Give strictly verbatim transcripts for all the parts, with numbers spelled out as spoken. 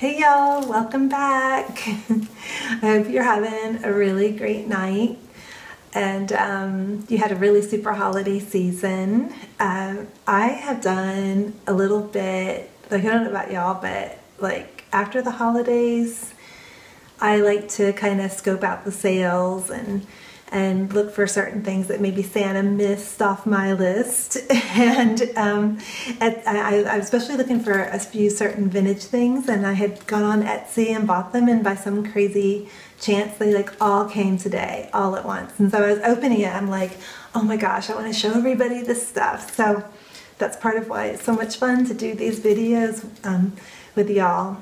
Hey y'all, welcome back. I hope you're having a really great night and um, you had a really super holiday season. Um, I have done a little bit, like I don't know about y'all, but like after the holidays, I like to kind of scope out the sales and and look for certain things that maybe Santa missed off my list. And um, at, I, I was especially looking for a few certain vintage things, and I had gone on Etsy and bought them, and by some crazy chance, they like all came today, all at once. And so I was opening it, I'm like, oh my gosh, I wanna show everybody this stuff. So that's part of why it's so much fun to do these videos um, with y'all.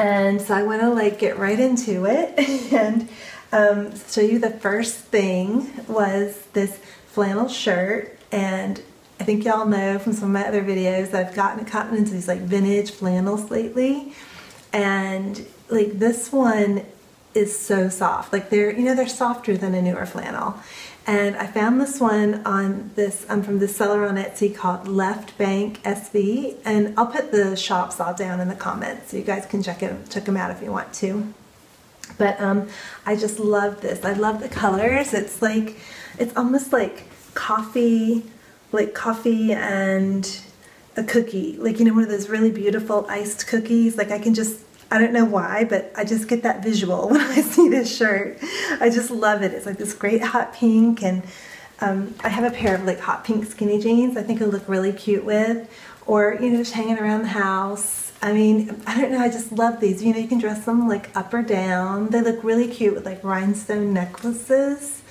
And so I wanna like get right into it. and. Um, show you the first thing was this flannel shirt, and I think y'all know from some of my other videos I've gotten gotten into these like vintage flannels lately, and like this one is so soft. Like they're, you know, they're softer than a newer flannel, and I found this one on this um, from this seller on Etsy called Left Bank S V, and I'll put the shops all down in the comments so you guys can check it check them out if you want to. But um, I just love this. I love the colors. It's like, it's almost like coffee, like coffee and a cookie. Like, you know, one of those really beautiful iced cookies. Like I can just, I don't know why, but I just get that visual when I see this shirt. I just love it. It's like this great hot pink, and um, I have a pair of like hot pink skinny jeans I think it'll look really cute with, or, you know, just hanging around the house. I mean, I don't know, I just love these. You know, you can dress them like up or down. They look really cute with like rhinestone necklaces,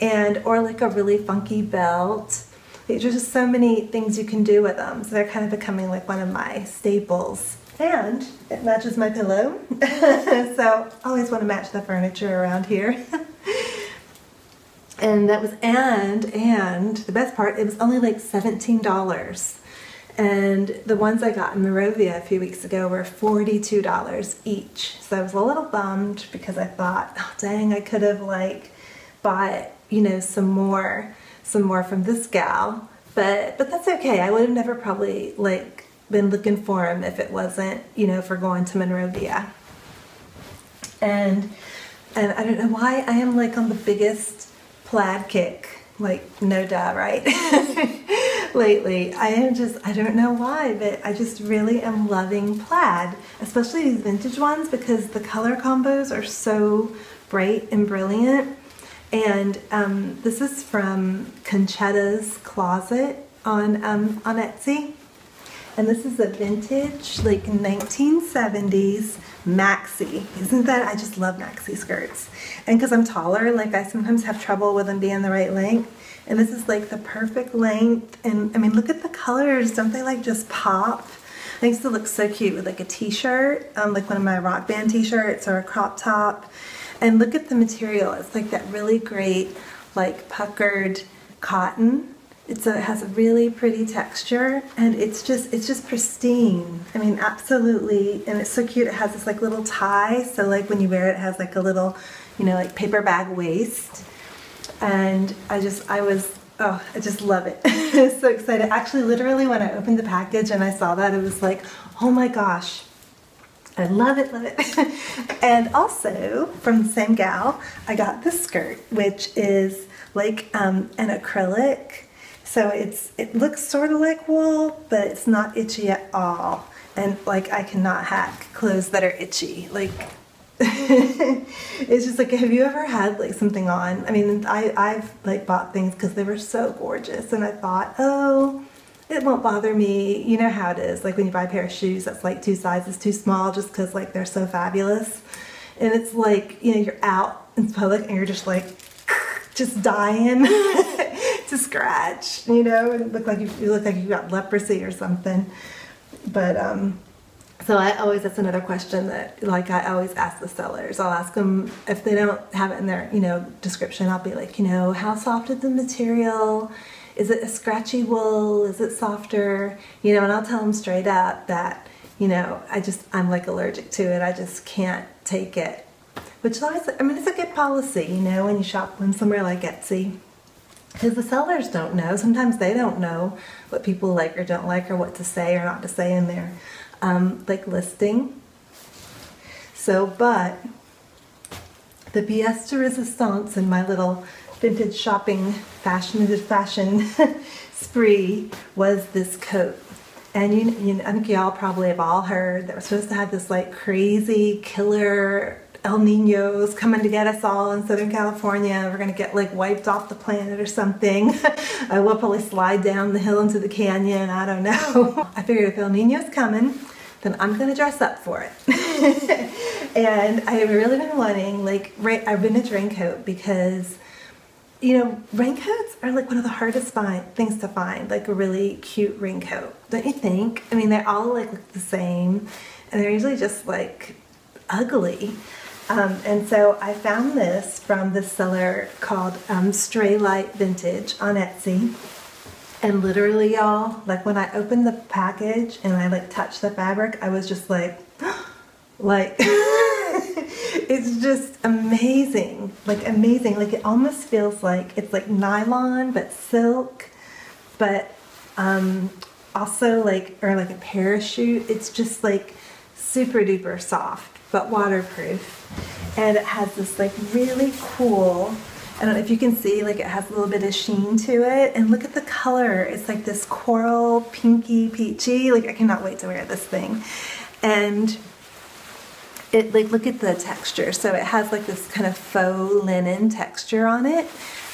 and or like a really funky belt. There's just so many things you can do with them. So they're kind of becoming like one of my staples. And it matches my pillow. So I always want to match the furniture around here. and that was, and, and the best part, it was only like seventeen dollars. And the ones I got in Monrovia a few weeks ago were forty-two dollars each. So I was a little bummed because I thought, oh, dang, I could have like bought, you know, some more, some more from this gal. But but that's okay. I would have never probably like been looking for them if it wasn't, you know, for going to Monrovia. And and I don't know why I am like on the biggest plaid kick. Like, no duh, right? Lately, I am just, I don't know why, but I just really am loving plaid, especially these vintage ones, because the color combos are so bright and brilliant. And um, this is from Concetta's Closet on, um, on Etsy. And this is a vintage, like nineteen seventies maxi. Isn't that, I just love maxi skirts. And because I'm taller, like I sometimes have trouble with them being the right length. And this is like the perfect length. And I mean, look at the colors. Don't they like just pop? I used to look so cute with like a t-shirt, um, like one of my rock band t-shirts or a crop top. And look at the material. It's like that really great, like puckered cotton. It's a, it has a really pretty texture, and it's just it's just pristine. I mean, absolutely, and it's so cute. It has this like little tie, so like when you wear it, it has like a little, you know, like paper bag waist. And I just I was oh I just love it. I was so excited. Actually, literally when I opened the package and I saw that, it was like, oh my gosh. I love it, love it. And also from the same gal, I got this skirt, which is like um, an acrylic. So it's, it looks sort of like wool, but it's not itchy at all. And like, I cannot hack clothes that are itchy. Like, it's just like, have you ever had like something on? I mean, I, I've like bought things because they were so gorgeous, and I thought, oh, it won't bother me. You know how it is. Like when you buy a pair of shoes that's like two sizes too small just because like they're so fabulous. And it's like, you know, you're out in public and you're just like, just dying. to scratch, you know, and it looked like you, you look like you got leprosy or something. But um, so I always, that's another question that like I always ask the sellers. I'll ask them if they don't have it in their, you know, description. I'll be like, you know, how soft is the material? Is it a scratchy wool? Is it softer? You know, and I'll tell them straight up that, you know, I just, I'm like allergic to it. I just can't take it. Which is always, I mean, it's a good policy, you know, when you shop when somewhere like Etsy. Because the sellers don't know. Sometimes they don't know what people like or don't like, or what to say or not to say in their um, like listing. So, but the pièce de resistance in my little vintage shopping fashion fashion spree was this coat. And you, you, I think y'all probably have all heard that we're supposed to have this like crazy killer El Ninos coming to get us all in Southern California. We're gonna get like wiped off the planet or something. I will probably slide down the hill into the canyon, I don't know. I figured if El Nino's coming, then I'm gonna dress up for it. And I've really been wanting like a vintage raincoat because, you know, raincoats are like one of the hardest find, things to find, like a really cute raincoat, don't you think? I mean, they all like look the same and they're usually just like ugly. Um, and so I found this from this seller called um, Straylight Vintage on Etsy. And literally, y'all, like when I opened the package and I like touched the fabric, I was just like, like... It's just amazing, like amazing. Like it almost feels like it's like nylon, but silk, but um, also like, or like a parachute. It's just like super duper soft, but waterproof. And it has this like really cool, I don't know if you can see, like it has a little bit of sheen to it. And look at the color. It's like this coral, pinky, peachy. Like I cannot wait to wear this thing. And it, like, look at the texture. So it has like this kind of faux linen texture on it,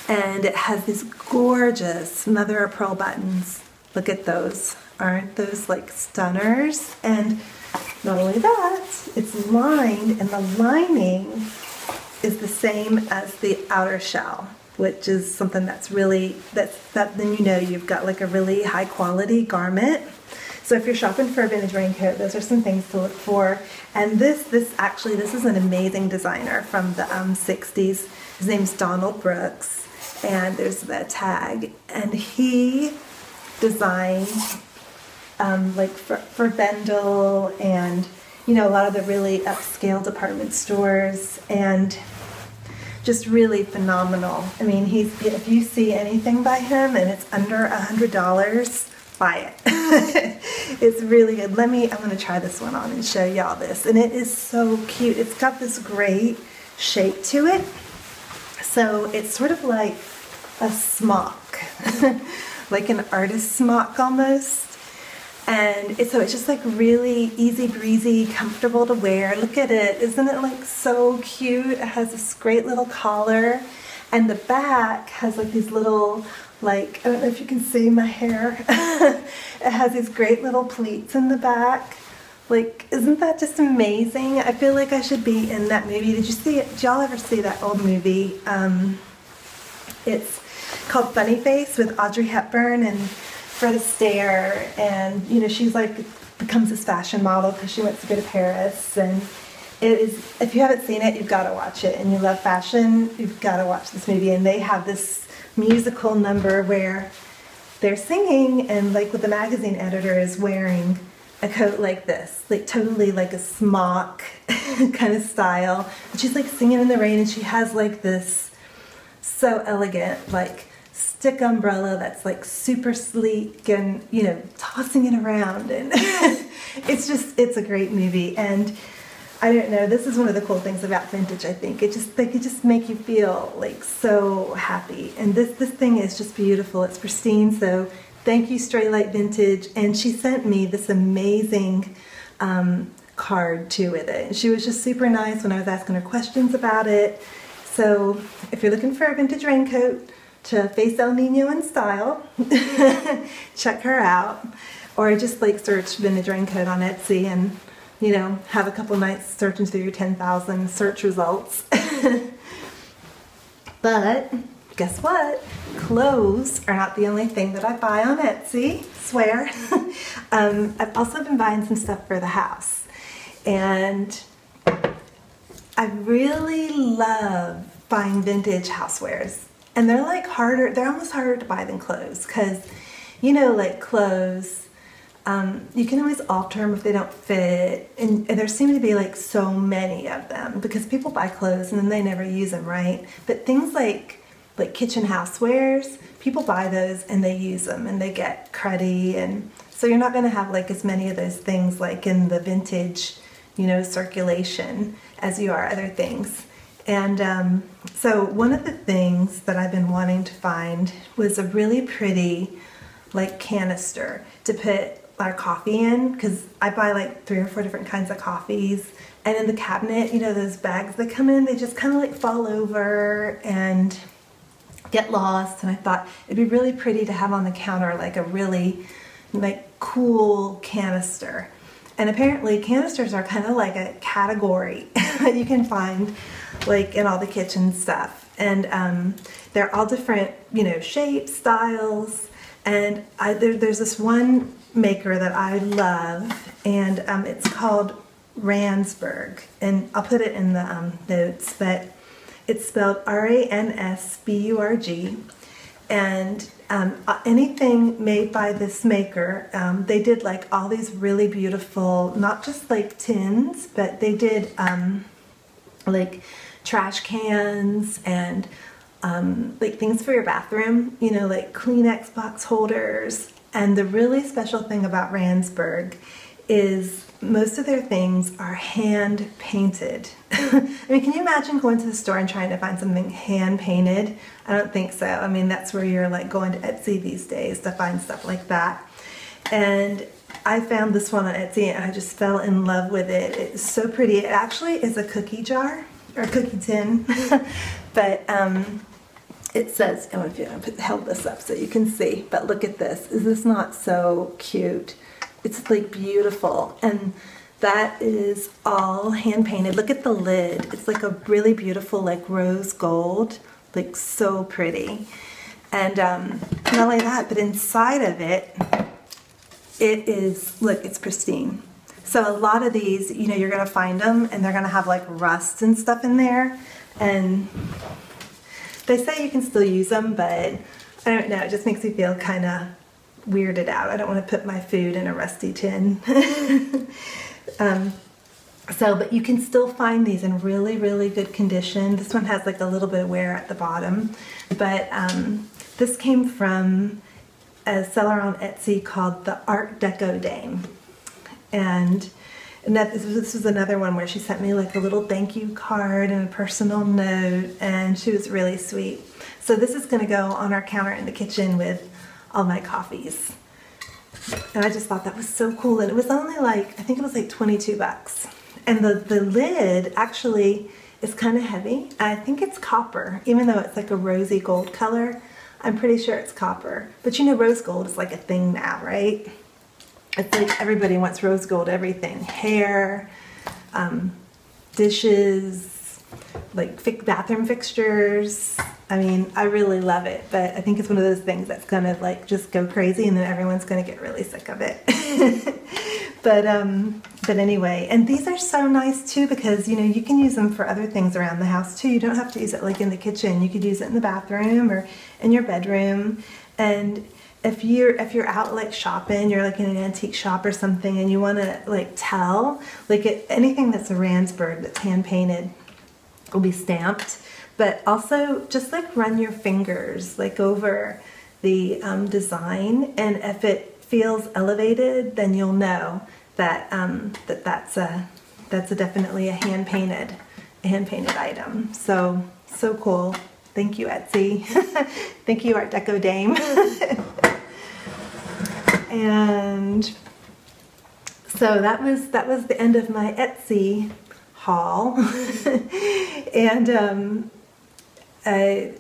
and it has these gorgeous mother of pearl buttons. Look at those. Aren't those like stunners? And not only that, it's lined, and the lining is the same as the outer shell, which is something that's really, that's, that then you know you've got like a really high quality garment. So if you're shopping for a vintage raincoat, those are some things to look for. And this, this actually, this is an amazing designer from the um, sixties. His name's Donald Brooks, and there's the tag. And he designed um, like for, for Bendel and, you know, a lot of the really upscale department stores, and just really phenomenal. I mean, he's, if you see anything by him and it's under a hundred dollars, buy it. It's really good. Let me, I'm going to try this one on and show y'all this. And it is so cute. It's got this great shape to it. So it's sort of like a smock, like an artist smock almost. And it, so it's just like really easy breezy, comfortable to wear. Look at it. Isn't it like so cute? It has this great little collar, and the back has like these little, like, I don't know if you can see my hair. It has these great little pleats in the back. Like, isn't that just amazing? I feel like I should be in that movie. Did you see it? Did y'all ever see that old movie? Um, it's called Bunny Face with Audrey Hepburn and Fred Astaire. And, you know, she's like, becomes this fashion model because she wants to go to Paris. And it is, if you haven't seen it, you've got to watch it. And you love fashion, you've got to watch this movie. And they have this musical number where they're singing, and like with the magazine editor is wearing a coat like this, like totally like a smock kind of style, and she's like singing in the rain, and she has like this so elegant like stick umbrella that's like super sleek, and you know, tossing it around, and it's just, it's a great movie. And I don't know, this is one of the cool things about vintage, I think. It just, they could just make you feel like so happy. And this, this thing is just beautiful. It's pristine. So thank you, Straylight Vintage. And she sent me this amazing um, card too with it. And she was just super nice when I was asking her questions about it. So if you're looking for a vintage raincoat to face El Nino in style, check her out. Or just like search vintage raincoat on Etsy and, you know, have a couple nights searching through your ten thousand search results. But guess what? Clothes are not the only thing that I buy on Etsy, swear. um, I've also been buying some stuff for the house, and I really love buying vintage housewares. And they're like harder, they're almost harder to buy than clothes, because, you know, like clothes, Um, you can always alter them if they don't fit, and, and there seem to be like so many of them because people buy clothes and then they never use them, right? But things like like kitchen housewares, people buy those and they use them and they get cruddy, and so you're not going to have like as many of those things like in the vintage you know, circulation as you are other things. And um, so one of the things that I've been wanting to find was a really pretty like canister to put our coffee in, because I buy like three or four different kinds of coffees, and in the cabinet, you know, those bags that come in, they just kind of like fall over and get lost. And I thought it'd be really pretty to have on the counter like a really like cool canister. And apparently canisters are kind of like a category that you can find like in all the kitchen stuff. And um, they're all different, you know, shapes, styles. And I, there, there's this one maker that I love, and um, it's called Ransburg. And I'll put it in the um, notes, but it's spelled R A N S B U R G. And um, anything made by this maker, um, they did like all these really beautiful, not just like tins, but they did um, like trash cans and um, like things for your bathroom, you know, like Kleenex box holders. And the really special thing about Ransburg is most of their things are hand painted. I mean, can you imagine going to the store and trying to find something hand painted? I don't think so. I mean, that's where you're like going to Etsy these days to find stuff like that. And I found this one on Etsy and I just fell in love with it. It's so pretty. It actually is a cookie jar or cookie tin, but um, it says, oh, if you held this up so you can see, but look at this. Is this not so cute? It's like beautiful, and that is all hand painted. Look at the lid. It's like a really beautiful like rose gold, like so pretty. And um, not only that, but inside of it, it is, look, it's pristine. So a lot of these, you know, you're gonna find them and they're gonna have like rust and stuff in there. And they say you can still use them, but I don't know, it just makes me feel kind of weirded out. I don't want to put my food in a rusty tin. um, so, but you can still find these in really, really good condition. This one has like a little bit of wear at the bottom, but um, this came from a seller on Etsy called the Art Deco Dame. And, and that, this was another one where she sent me like a little thank you card and a personal note, and she was really sweet. So this is going to go on our counter in the kitchen with all my coffees. And I just thought that was so cool. And it was only like, I think it was like twenty-two bucks. And the, the lid actually is kind of heavy. I think it's copper, even though it's like a rosy gold color. I'm pretty sure it's copper. But you know, rose gold is like a thing now, right? It's like everybody wants rose gold everything. Hair, um, dishes, like thick bathroom fixtures. I mean, I really love it, but I think it's one of those things that's gonna like just go crazy, and then everyone's gonna get really sick of it. but um, but anyway, and these are so nice too, because you know, you can use them for other things around the house too. You don't have to use it like in the kitchen. You could use it in the bathroom or in your bedroom. And if you're if you're out like shopping, you're like in an antique shop or something, and you want to like tell, like it, anything that's a Ransburg that's hand painted will be stamped. But also just like run your fingers like over the um, design, and if it feels elevated, then you'll know that um, that that's a that's a definitely a hand painted a hand painted item. So so cool. Thank you, Etsy. Thank you, Art Deco Dame. And so that was that was the end of my Etsy haul. and. Um, Uh,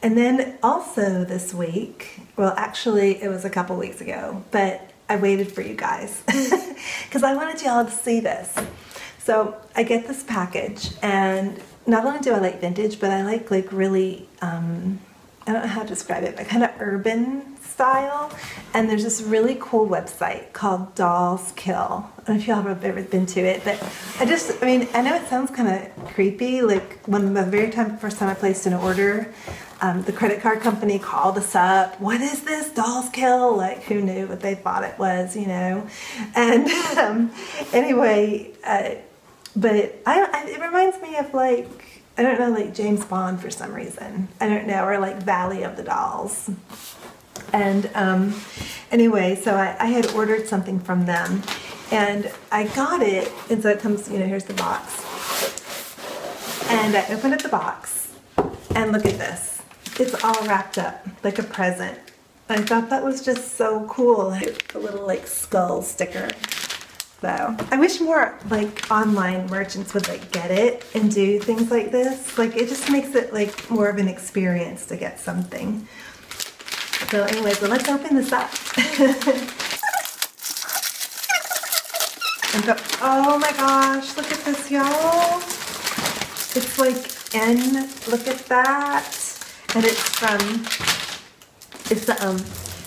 and then also this week, well actually it was a couple weeks ago, but I waited for you guys because I wanted you all to see this. So I get this package, and not only do I like vintage, but I like like really, um, I don't know how to describe it, but kind of urban style. And there's this really cool website called Dolls Kill. I don't know if y'all have ever been to it, but I just, I mean, I know it sounds kind of creepy. Like when the very time, first time I placed an order, um, the credit card company called us up. What is this? Dolls Kill? Like who knew what they thought it was, you know? And um, anyway, uh, but I, I, it reminds me of like, I don't know, like James Bond for some reason. I don't know, or like Valley of the Dolls. And um, anyway, so I, I had ordered something from them. And I got it, and so it comes, you know, here's the box. And I opened up the box, and look at this. It's all wrapped up like a present. I thought that was just so cool. A little like skull sticker. So I wish more like online merchants would like get it and do things like this. Like it just makes it like more of an experience to get something. So anyways, well, let's open this up. And go, oh my gosh, look at this, y'all. It's like N, look at that. And it's from, it's the, um,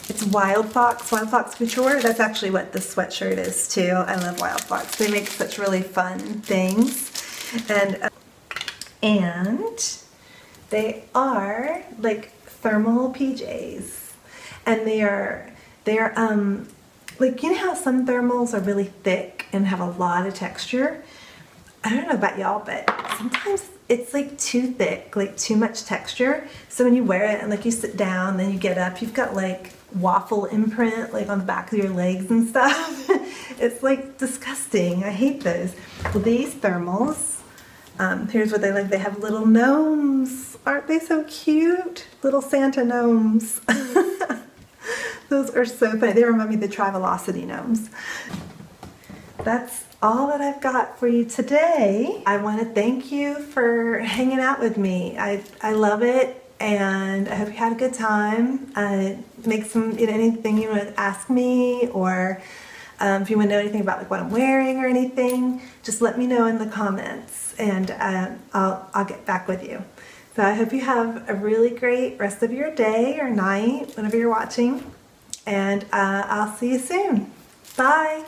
it's Wild Fox, Wild Fox Couture. That's actually what this sweatshirt is too. I love Wild Fox. They make such really fun things. And, uh, and they are like thermal P Js. And they are, they are, um, like, you know how some thermals are really thick and have a lot of texture? I don't know about y'all, but sometimes it's like too thick, like too much texture. So when you wear it and like you sit down, then you get up, you've got like waffle imprint like on the back of your legs and stuff. It's like disgusting. I hate those. Well, these thermals, um, here's what they look like. They have little gnomes. Aren't they so cute? Little Santa gnomes. Those are so funny. They remind me of the Trivelocity gnomes. That's all that I've got for you today. I want to thank you for hanging out with me. I, I love it, and I hope you had a good time. Uh, make some, you know, anything you want to ask me, or um, if you want to know anything about like what I'm wearing or anything, just let me know in the comments, and uh, I'll, I'll get back with you. So I hope you have a really great rest of your day or night, whenever you're watching, and uh, I'll see you soon. Bye!